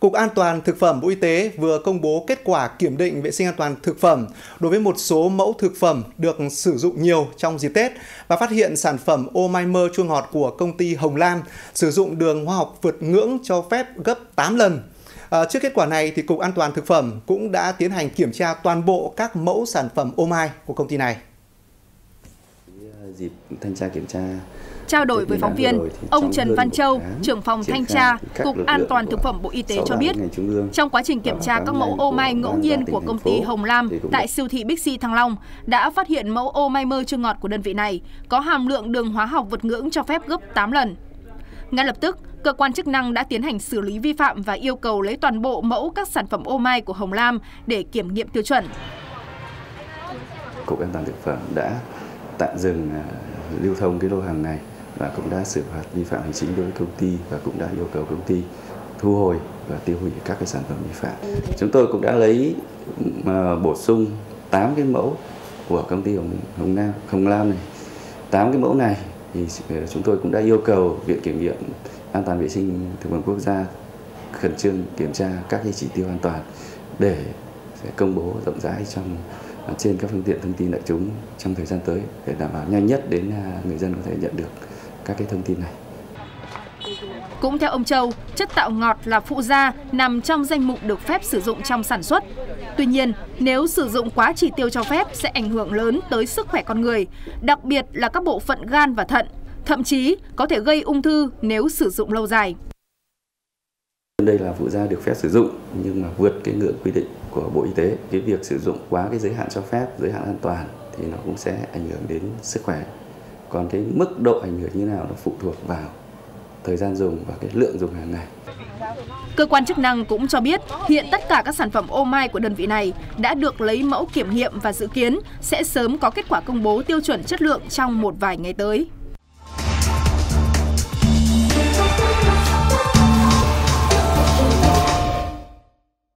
Cục An toàn Thực phẩm Bộ Y tế vừa công bố kết quả kiểm định vệ sinh an toàn thực phẩm đối với một số mẫu thực phẩm được sử dụng nhiều trong dịp Tết và phát hiện sản phẩm ô mai mơ chua ngọt của công ty Hồng Lam sử dụng đường hóa học vượt ngưỡng cho phép gấp 8 lần. Trước kết quả này, thì Cục An toàn Thực phẩm cũng đã tiến hành kiểm tra toàn bộ các mẫu sản phẩm ô mai của công ty này. Dịp thanh tra kiểm tra. Trao đổi với phóng viên, ông Trần Văn Châu, trưởng phòng thanh tra, Cục An toàn Thực phẩm Bộ Y tế cho biết, trong quá trình kiểm tra các mẫu ô mai ngẫu nhiên của công ty Hồng Lam tại siêu thị Big C Thăng Long, đã phát hiện mẫu ô mai mơ chua ngọt của đơn vị này có hàm lượng đường hóa học vượt ngưỡng cho phép gấp 8 lần. Ngay lập tức, cơ quan chức năng đã tiến hành xử lý vi phạm và yêu cầu lấy toàn bộ mẫu các sản phẩm ô mai của Hồng Lam để kiểm nghiệm tiêu chuẩn. Cục An toàn Thực phẩm đã tạm dừng lưu thông cái lô hàng này và cũng đã xử phạt vi phạm hành chính đối với công ty và cũng đã yêu cầu công ty thu hồi và tiêu hủy các cái sản phẩm vi phạm. Chúng tôi cũng đã lấy bổ sung 8 cái mẫu của công ty Hồng Lam này. 8 cái mẫu này thì chúng tôi cũng đã yêu cầu Viện Kiểm nghiệm An toàn Vệ sinh Thực phẩm Quốc gia khẩn trương kiểm tra các cái chỉ tiêu an toàn để sẽ công bố rộng rãi trên các phương tiện thông tin đại chúng trong thời gian tới để đảm bảo nhanh nhất đến người dân có thể nhận được các cái thông tin này. Cũng theo ông Châu, chất tạo ngọt là phụ gia nằm trong danh mục được phép sử dụng trong sản xuất. Tuy nhiên, nếu sử dụng quá chỉ tiêu cho phép sẽ ảnh hưởng lớn tới sức khỏe con người, đặc biệt là các bộ phận gan và thận, thậm chí có thể gây ung thư nếu sử dụng lâu dài. Đây là phụ gia được phép sử dụng nhưng mà vượt cái ngưỡng quy định của Bộ Y tế. Cái việc sử dụng quá cái giới hạn cho phép, giới hạn an toàn thì nó cũng sẽ ảnh hưởng đến sức khỏe. Còn cái mức độ ảnh hưởng như nào nó phụ thuộc vào thời gian dùng và cái lượng dùng hàng ngày. Cơ quan chức năng cũng cho biết hiện tất cả các sản phẩm ô mai của đơn vị này đã được lấy mẫu kiểm nghiệm và dự kiến sẽ sớm có kết quả công bố tiêu chuẩn chất lượng trong một vài ngày tới.